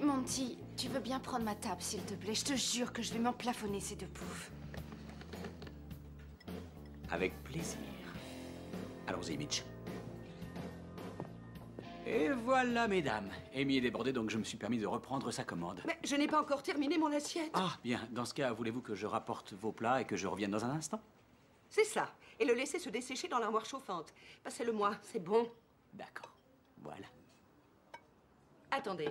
Oui, mon petit, tu veux bien prendre ma table, s'il te plaît. Je te jure que je vais m'emplafonner ces deux poufs. Avec plaisir. Allons-y, Mitch. Et voilà, mesdames. Amy est débordée, donc je me suis permis de reprendre sa commande. Mais je n'ai pas encore terminé mon assiette. Ah, bien. Dans ce cas, voulez-vous que je rapporte vos plats et que je revienne dans un instant? C'est ça. Et le laisser se dessécher dans l'armoire chauffante. Passez-le-moi, c'est bon. D'accord. Voilà. Attendez.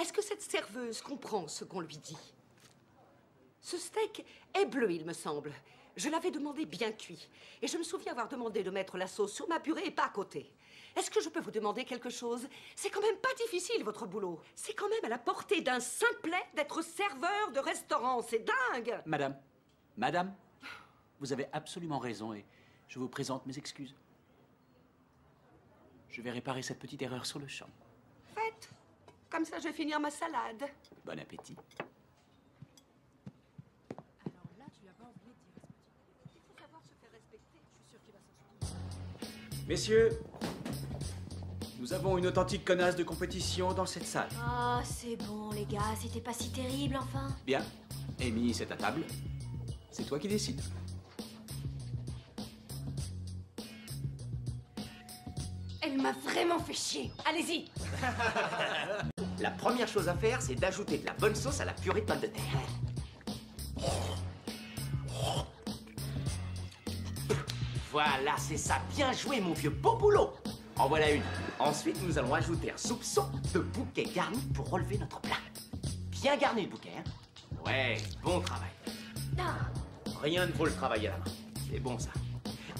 Est-ce que cette serveuse comprend ce qu'on lui dit? Ce steak est bleu, il me semble. Je l'avais demandé bien cuit. Et je me souviens avoir demandé de mettre la sauce sur ma purée et pas à côté. Est-ce que je peux vous demander quelque chose? C'est quand même pas difficile, votre boulot. C'est quand même à la portée d'un simplet d'être serveur de restaurant. C'est dingue! Madame, vous avez absolument raison et je vous présente mes excuses. Je vais réparer cette petite erreur sur le champ. Faites. Comme ça, je vais finir ma salade. Bon appétit. Messieurs, nous avons une authentique connasse de compétition dans cette salle. Ah, c'est bon, les gars, c'était pas si terrible, enfin. Bien, Amy, c'est à table. C'est toi qui décides. Elle m'a vraiment fait chier. Allez-y. La première chose à faire, c'est d'ajouter de la bonne sauce à la purée de pommes de terre. Voilà, c'est ça. Bien joué, mon vieux. Beau boulot. En voilà une. Ensuite, nous allons ajouter un soupçon de bouquet garni pour relever notre plat. Bien garni, le bouquet, hein? Ouais, bon travail. Non. Rien ne vaut le travail à la main. C'est bon, ça.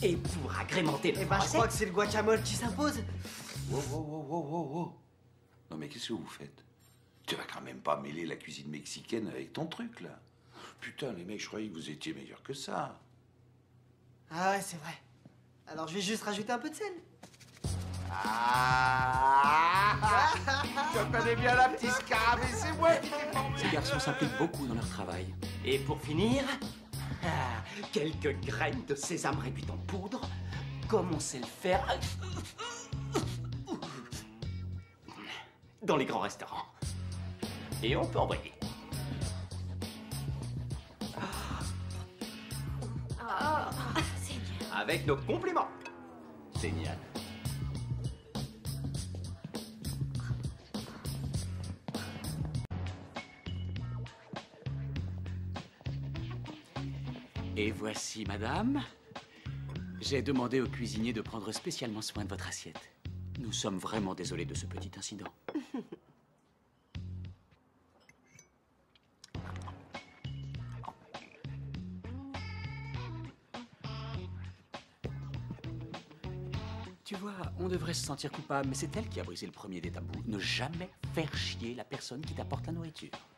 Et pour agrémenter le je crois que c'est le guacamole qui s'impose. Wow, wow, wow, wow, wow, wow. Non, mais qu'est-ce que vous faites? Tu vas quand même pas mêler la cuisine mexicaine avec ton truc, là. Putain, les mecs, je croyais que vous étiez meilleurs que ça. Ah ouais, c'est vrai. Alors, je vais juste rajouter un peu de sel. Ah, je connais bien la petite scarabée, c'est moi qui t'ai formé. Ces garçons s'impliquent beaucoup dans leur travail. Et pour finir, quelques graines de sésame réduites en poudre, comme on sait le faire dans les grands restaurants. Et on peut envoyer. Avec nos compliments. Génial. Et voici, madame. J'ai demandé au cuisinier de prendre spécialement soin de votre assiette. Nous sommes vraiment désolés de ce petit incident. Tu vois, on devrait se sentir coupable, mais c'est elle qui a brisé le premier des tabous. Ne jamais faire chier la personne qui t'apporte la nourriture.